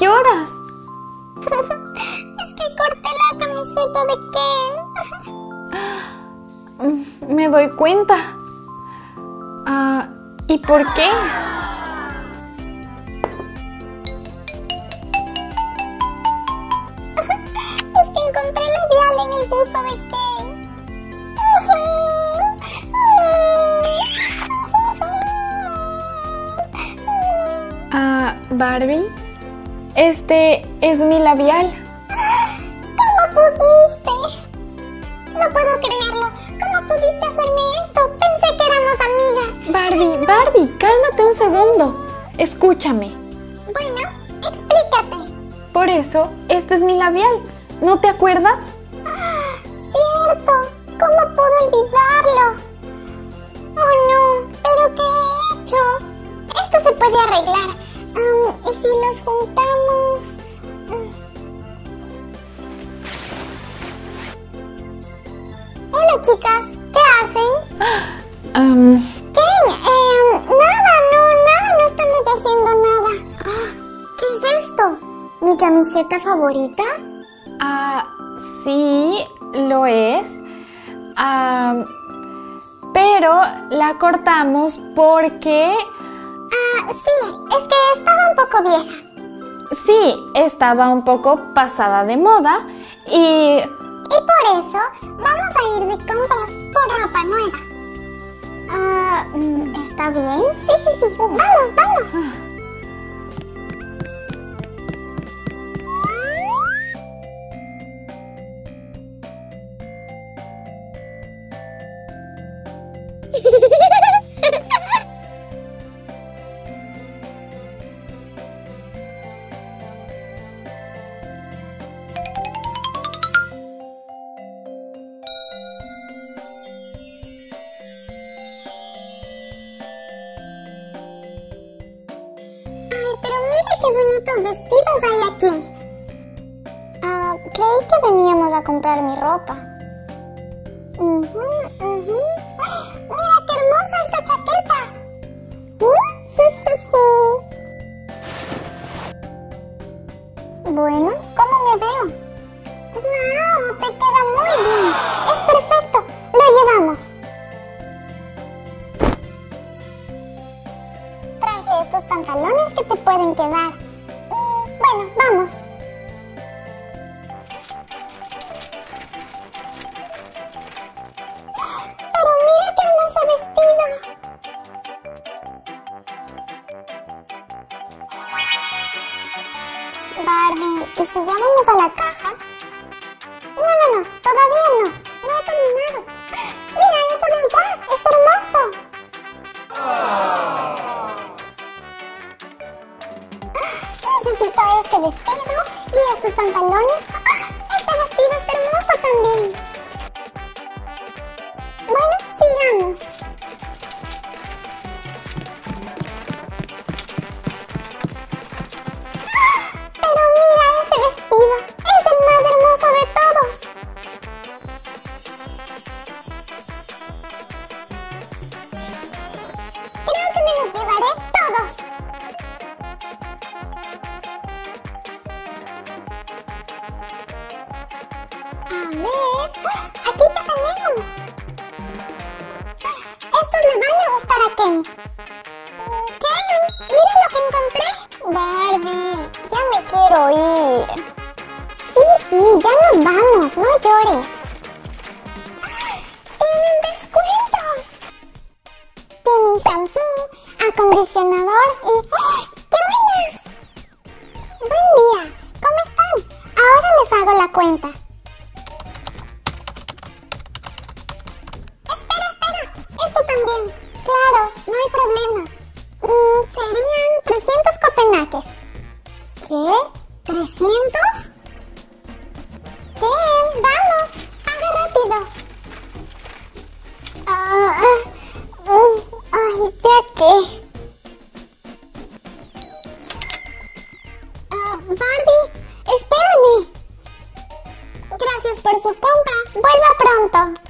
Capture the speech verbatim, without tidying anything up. ¿Lloras? Es que corté la camiseta de Ken. Me doy cuenta. Uh, ¿Y por qué? Es que encontré labial en el buzo de Ken. Uh, ¿Barbie? Este es mi labial. ¿Cómo pudiste? No puedo creerlo. ¿Cómo pudiste hacerme esto? Pensé que éramos amigas. Barbie, Barbie, cálmate un segundo. Escúchame. Bueno, explícate. Por eso, este es mi labial. ¿No te acuerdas? Ah, cierto. ¿Cómo puedo olvidarlo? Oh, no. ¿Pero qué he hecho? Esto se puede arreglar. Um, ¿Y si los juntamos? Mm. Hola, chicas. ¿Qué hacen? Um. ¿Qué? Eh, nada, no, nada. No estamos haciendo nada. Oh, ¿qué es esto? ¿Mi camiseta favorita? Ah, uh, sí, lo es. Ah, uh, pero la cortamos porque... Ah, sí, es que estaba un poco vieja. Sí, estaba un poco pasada de moda y... Y por eso vamos a ir de compras por ropa nueva. Ah, uh, ¿está bien? Sí, sí, sí. Vamos, vamos. ¿Cuántos vestidos hay aquí? Ah, uh, creí que veníamos a comprar mi ropa. Uh-huh, uh-huh. ¡Oh! ¡Mira qué hermosa esta chaqueta! ¿Uh? Bueno, ¿cómo me veo? ¡Wow! ¡Te queda muy bien! ¡Es perfecto! ¡Lo llevamos! Traje estos pantalones que te pueden quedar. Bueno, vamos. Pero mira qué hermoso vestido. Barbie, ¿y si ya vamos a la caja? No, no, no, todavía no. No he terminado. Mira eso de allá, es hermoso. Necesito este vestido y estos pantalones. ¡Ah! Este vestido es hermoso también. Bueno, sigamos. ¡Ah! Pero mira ese vestido. Es Estos le van a gustar a Ken. Ken, mira lo que encontré. Barbie, ya me quiero ir. Sí, sí, ya nos vamos, no llores. ¡Tienen descuentos! Tienen shampoo, acondicionador y ¡oh! ¡cremas! Buen día, ¿cómo están? Ahora les hago la cuenta. Claro, no hay problema. Mm, serían trescientos copenaques. ¿Qué? ¿trescientos? Bien, vamos. Haga rápido. Ah, uh, uh, ay, ¿ya qué? Uh, Barbie, espérame. Gracias por su compra. Vuelva pronto.